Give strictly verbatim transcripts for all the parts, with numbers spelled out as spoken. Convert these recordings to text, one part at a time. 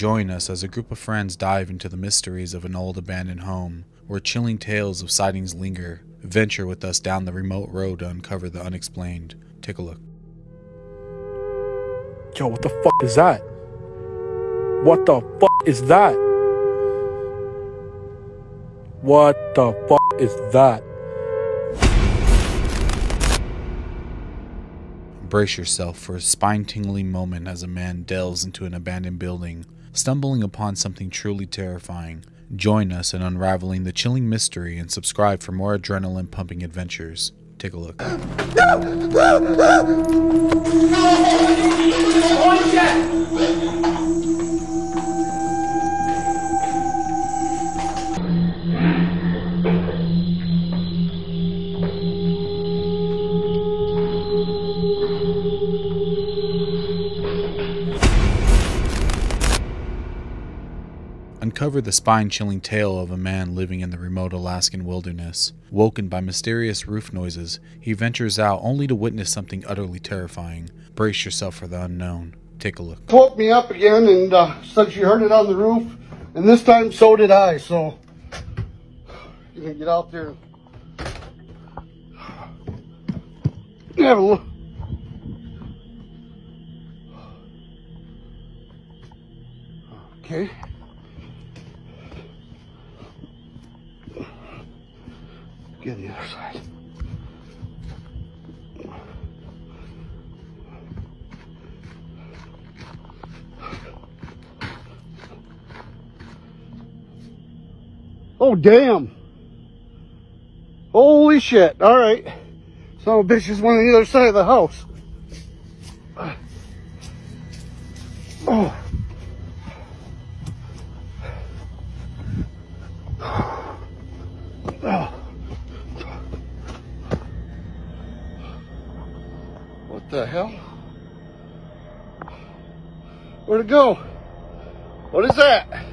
join us as a group of friends dive into the mysteries of an old abandoned home, where chilling tales of sightings linger. Venture with us down the remote road to uncover the unexplained. Take a look. Yo, what the fuck is that? What the fuck is that? What the fuck is that? Brace yourself for a spine-tingling moment as a man delves into an abandoned building, stumbling upon something truly terrifying. Join us in unraveling the chilling mystery and subscribe for more adrenaline-pumping adventures. Take a look. Uncover the spine-chilling tale of a man living in the remote Alaskan wilderness. Woken by mysterious roof noises, he ventures out only to witness something utterly terrifying. Brace yourself for the unknown. Take a look. Woke me up again, and uh, said she heard it on the roof, and this time so did I, so you can get out there and have a look. Okay. Get on the other side. Oh, damn. Holy shit. All right. Son of a bitch just went on the other side of the house. Oh. What the hell? Where'd it go? What is that?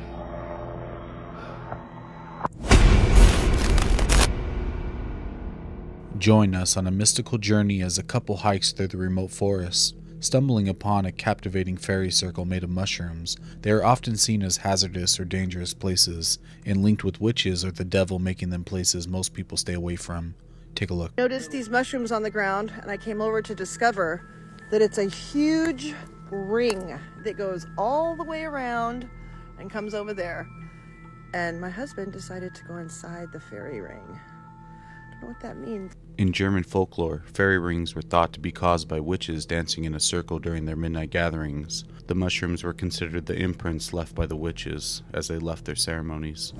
Join us on a mystical journey as a couple hikes through the remote forest, stumbling upon a captivating fairy circle made of mushrooms. They are often seen as hazardous or dangerous places, and linked with witches or the devil, making them places most people stay away from. Take a look. I noticed these mushrooms on the ground, and I came over to discover that it's a huge ring that goes all the way around and comes over there. And my husband decided to go inside the fairy ring. I don't know what that means. In German folklore, fairy rings were thought to be caused by witches dancing in a circle during their midnight gatherings. The mushrooms were considered the imprints left by the witches as they left their ceremonies.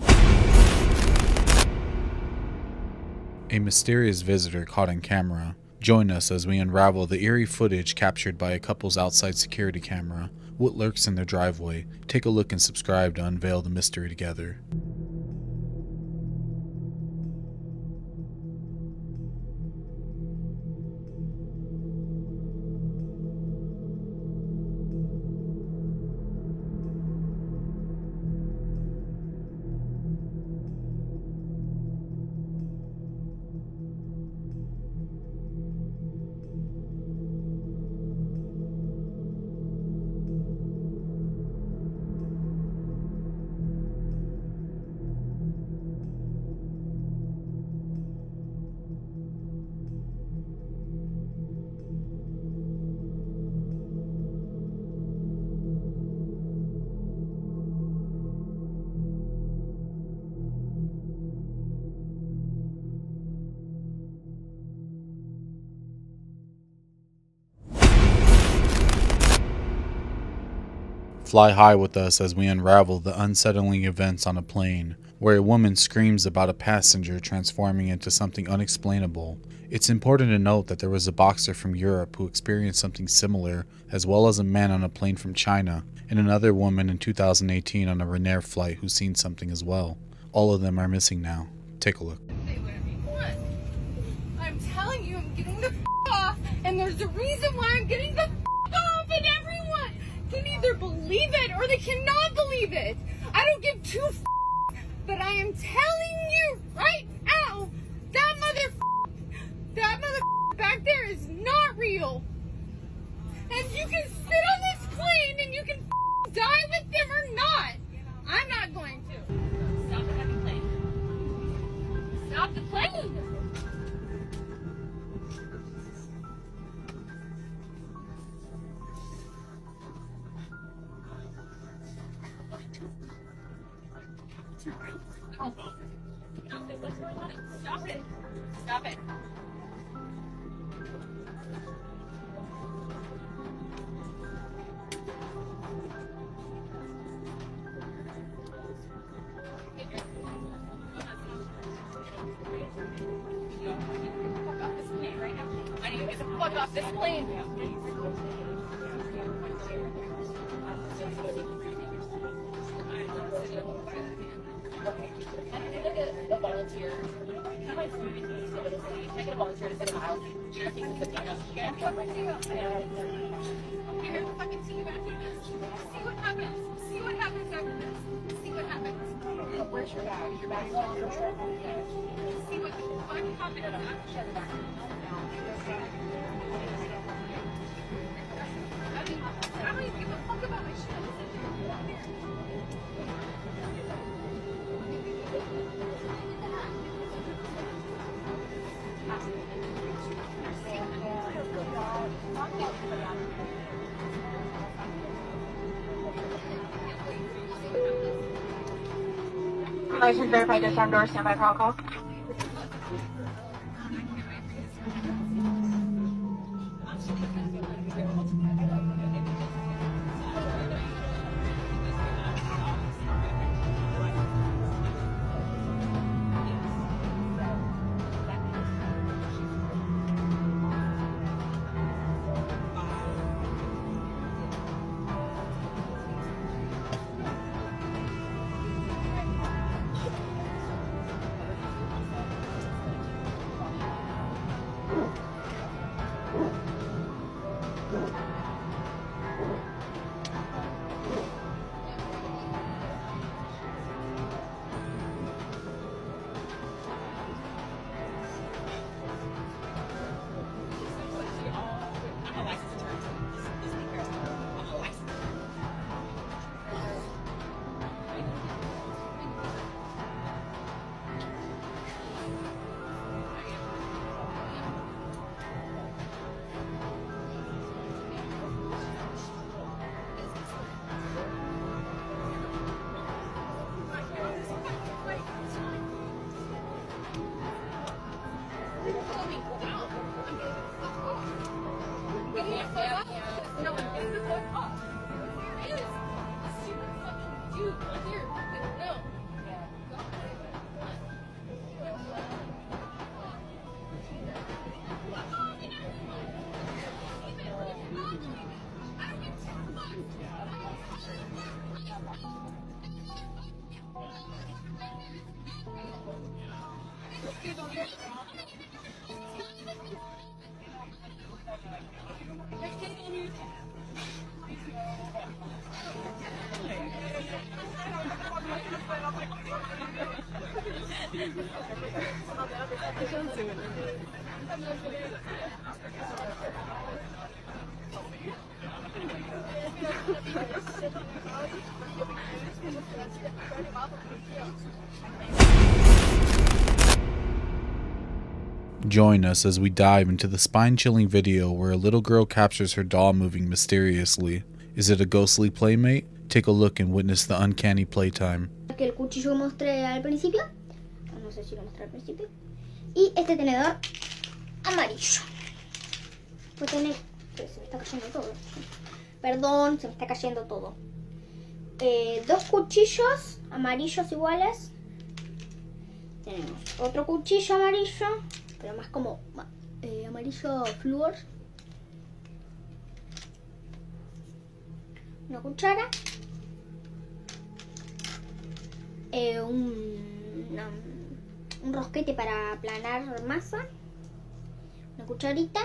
A mysterious visitor caught on camera. Join us as we unravel the eerie footage captured by a couple's outside security camera. What lurks in their driveway? Take a look and subscribe to unveil the mystery together. Fly high with us as we unravel the unsettling events on a plane, where a woman screams about a passenger transforming into something unexplainable. It's important to note that there was a boxer from Europe who experienced something similar, as well as a man on a plane from China, and another woman in two thousand eighteen on a Ryanair flight who's seen something as well. All of them are missing now. Take a look. What? I'm telling you, I'm getting the f*** off, and there's a reason why I'm getting the f*** off, and everyone can either believe it or they cannot believe it. I don't give two f***, but I am telling you right now, that mother f***, that mother f*** back there is not real. And you can sit on this plane and you can f*** die with them or not. I'm not going to. Stop the fucking plane. Stop the plane! Oh. Stop it. What's going on? Stop it. Stop it. Fuck off this plane. Look at the volunteer. I get a volunteer to sit in the aisle. You're a piece of stuff. Get a fucking seat back. Get a fucking seat back. See what happens. See what happens after this. See what happens. Where's your bag? Your bag's all over. See what the fuck happens after this. I don't even give a fuck about my shit. License verified to front door, standby protocol. Join us as we dive into the spine-chilling video where a little girl captures her doll moving mysteriously. Is it a ghostly playmate? Take a look and witness the uncanny playtime. Que el cuchillo mostré al principio, no sé si lo mostré al principio, y este tenedor amarillo. Pues tiene, se me está cayendo todo. Perdón, se me está cayendo todo. Eh, dos cuchillos amarillos iguales. Tenemos otro cuchillo amarillo, pero más como eh, amarillo flúor. Una cuchara. Eh, un, una, un rosquete para aplanar masa. Una cucharita.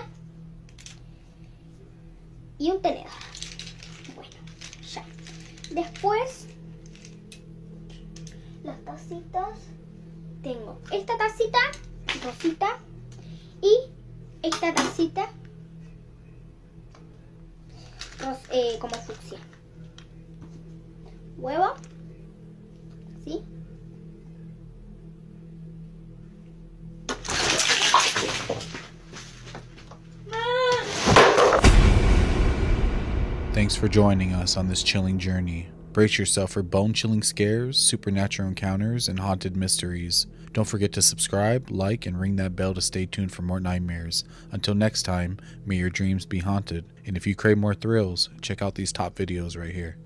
Y un tenedor. Bueno, ya. Después, las tacitas. Tengo esta tacita rosita y esta tacita ros, eh, como fucsia. huevo. ¿Sí? Thanks for joining us on this chilling journey. Brace yourself for bone-chilling scares, supernatural encounters, and haunted mysteries. Don't forget to subscribe, like, and ring that bell to stay tuned for more nightmares. Until next time, may your dreams be haunted. And if you crave more thrills, check out these top videos right here.